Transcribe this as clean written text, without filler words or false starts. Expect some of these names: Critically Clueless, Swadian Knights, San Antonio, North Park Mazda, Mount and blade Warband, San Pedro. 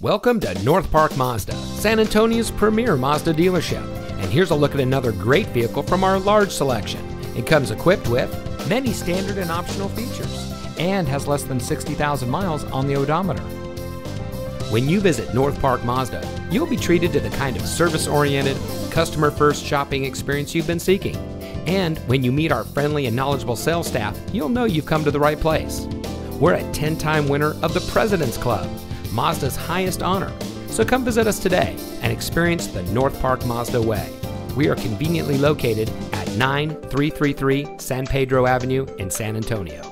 Welcome to North Park Mazda, San Antonio's premier Mazda dealership. And here's a look at another great vehicle from our large selection. It comes equipped with many standard and optional features and has less than 60,000 miles on the odometer. When you visit North Park Mazda, you'll be treated to the kind of service-oriented, customer-first shopping experience you've been seeking. And when you meet our friendly and knowledgeable sales staff, you'll know you've come to the right place. We're a 10-time winner of the President's Club, Mazda's highest honor. So come visit us today and experience the North Park Mazda way. We are conveniently located at 9333 San Pedro Avenue in San Antonio.